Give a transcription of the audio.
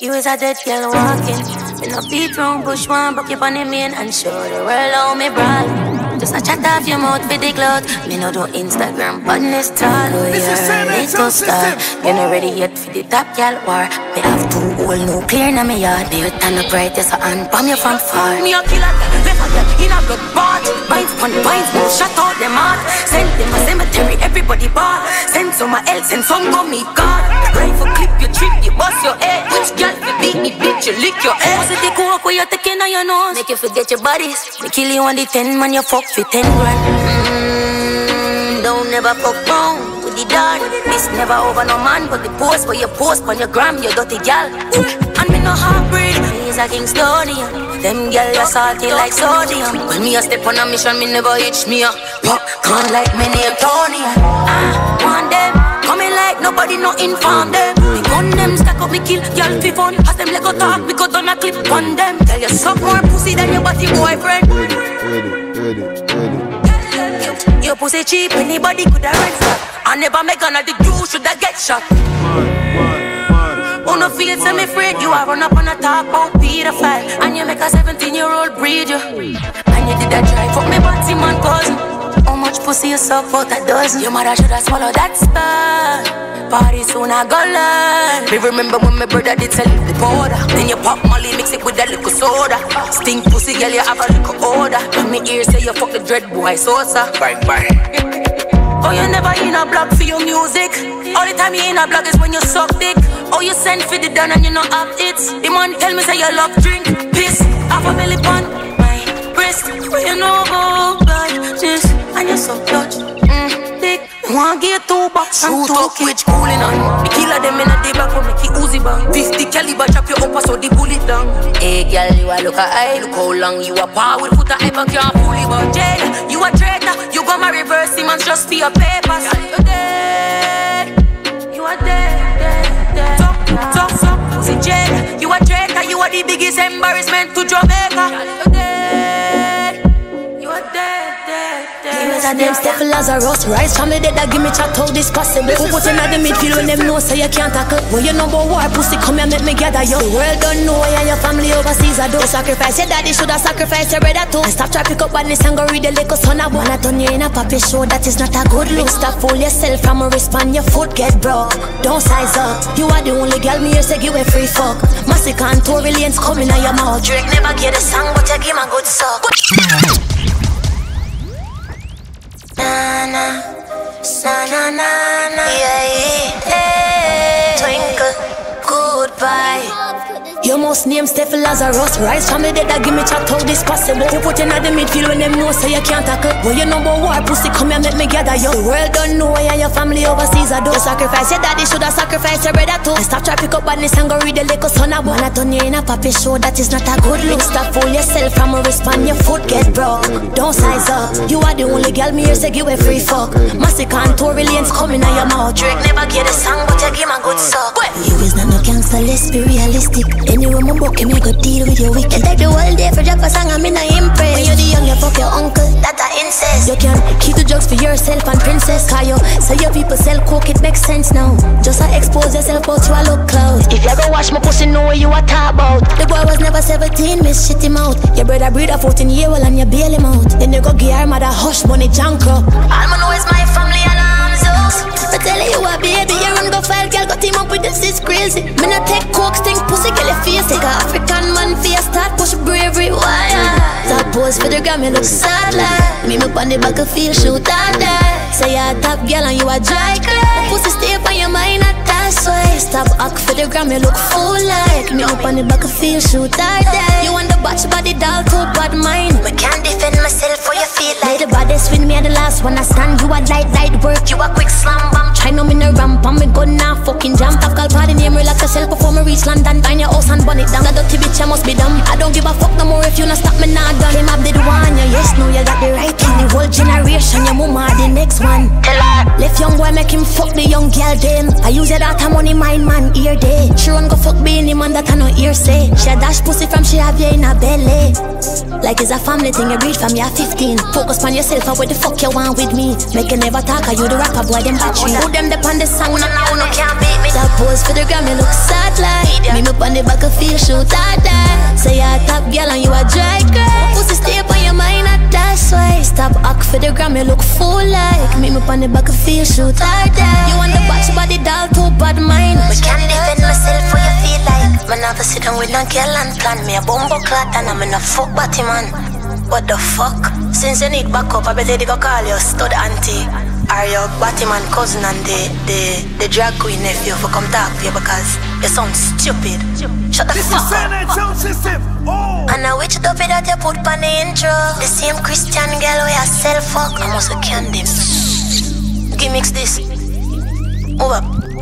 You was a dead girl walking. Me no beat round bush, one broke you on the main and show the world how me brawl. Just a chat off your mouth with the clout. Me no do Instagram, but this tall. Oh yeah, need to start. You no ready yet for the top girl war. Me have two whole nuclear in my yard. Me with turn up right, yes, I unbomb you from far. Me a killer, left a girl in a blood bath. Binds on binds, no shut out them heart. Send them a cemetery, everybody bar. Send some else and some go me God. Rifle clip, you trip, you bust your head. Which girl you beat me, bitch, you lick your head. Was it the coke where you're taking on your nose? Make you forget your bodies. Me kill you on the 10, man, you fuck for 10 grand. Don't never fuck wrong with the dog. This never over no man, but the post where you post on your gram, you dirty gal. And me no heartbreak. He's a Kingstonian. Them girl are salty like sodium. When me a step on a mission, me never itch me a pop. Come like me near Tony. I want them coming like nobody no inform them. Me gun them, stack up, me kill y'all fi fun. As them let go talk, me go down a clip on them. Tell you suck more pussy than your body boyfriend. Your pussy cheap, anybody coulda rent that. I never make another you shoulda get shot. Who no feel semi-freak, you are run up on a top out pedophile. And you make a 17-year-old breed you. And you did that try for me body man cousin. How much pussy you suck out a dozen? Your mother shoulda swallowed that spell. Party soon I go learn. Me remember when my brother did sell the powder. Then you pop molly, mix it with a little soda. Stink pussy girl, you have a little odor. When me ears say you fuck the dread boy Sosa. Bye bye. Oh, you never in a blog for your music. All the time you in a blog is when you suck dick. Oh, you send for the done and you not up it. The man tell me say you love drink, piss. Half a belly pun, my breast. But you know about this. And you suck touch, dick. One get 2 bucks and talk which cooling on. The killer them in a day back from Mickey Uzi bang. 50 caliber chop you up so the bullet down. Hey girl, you a look at I, look how long you a power. Put a hyper can't pull it but jail. You a traitor. You got my reverse demons just for your papers. You dead. You are dead. Talk, pussy jail. You a traitor. You are the biggest embarrassment to Jamaica. You dead. You are dead. Here's a name, Steff Lazarus. Rise from the dead and give me chat how this possible. Who put him at the midfield when them know say you can't tackle? When you number war pussy come and make me gather you. The world don't know you and your family overseas are those. Sacrifice your daddy, should have sacrificed your brother too. I stop try pick up on this and go read the little son of one. I done you in a puppy show, that is not a good look. Stop fool yourself from a respond, your foot get broke. Don't size up, you are the only girl me here say give a free fuck. Massacre and Tory Lanez coming out your mouth. Drake never get a song but you give him a good suck. Na-na, na-na-na-na, yeah, yeah. Twinkle, goodbye. Your most name Steff Lazarus. Rise from the dead and give me chat how this possible. Who put in at the midfield when them know say you can't tackle? When you number war pussy come and make me gather you. The world don't know you and your family overseas are those. Sacrifice your daddy, should have sacrificed your brother too. I stop try pick up on this and go read the little son of one. I done you in a puppy show, that is not a good look. Stop fool yourself from a respond, your foot get broke. Don't size up, you are the only girl me here say give a free fuck. Massacre and Tory Lanez coming out your mouth. Drake never get a song but you give him a good suck. You is not no gangster, let's be realistic. Anyway, my book can make a deal with your wicked. Take the whole day for drop a song, I'm in a impress. When you're the young, you fuck your uncle, that a incest. You can keep the drugs for yourself and princess. Cause you say your people sell coke, it makes sense now. Just expose yourself out to a look close. If you go watch my pussy, know what you a talk about. The boy was never 17, miss shit him out. Your brother breed a 14-year-old and you bail him out. Then you go give her mother hush money, junk up. All I know is my family and I'm Zeus. I tell you a baby, you run go file, girl go team up with this, it's crazy. Me not take coke, stink pussy, girl you face. Take a African man face, start push bravery, why? Top pose for the gram, you look sad like. Me up on the back of field, shoot and die. Say you're a top girl and you a dry clay. Pussy stay for your mind, that's why. Stop act for the gram, you look fool like. Me up on the back of field, shoot and die. You want the batch body doll, too bad mind. Me can't defend myself for your feel like. The baddest with me and the last one I stand. You a light work, you a quick slumber. Try no me no ramp on me gun now fucking jam. Stop call party name, relax yourself before me reach London. Find your house and burn it down. That dirty bitch I must be dumb. I don't give a fuck no more if you not stop me now done. Him up did one, you yes no you got the right thing. The whole generation your mama the next one. Left young boy make him fuck the young girl then. I use your daughter money mine man ear day. She run go fuck beanie man that I no hearsay. She a dash pussy from she have you in her belly. Like it's a family thing you breed from your 15. Focus on yourself and what the fuck you want with me. Make you never talk or you the rapper boy them battery. Put them depend the song no can't beat me. That pose for the gram you look sad like. Me up on the back of field shoot I die. Say you're a top girl and you a dry girl. Pussy stay on your mind at that's why. Stop act for the gram you look full like. Me up on the back of field shoot I die. You want the box body doll too bad mind. Me can't defend myself for you feel like. Me never sit down with no girl and plan. Me a bumbo clad and I'm in a fuck batty man. What the fuck? Since you need backup, I better they go call your stud auntie. Or your Batman cousin and the drag queen nephew for come talk to you because you sound stupid. Shut the fuck up. And I witch dopey that you put on the intro. The same Christian girl where I sell fuck. I must have canned him. Gimmicks this. Over.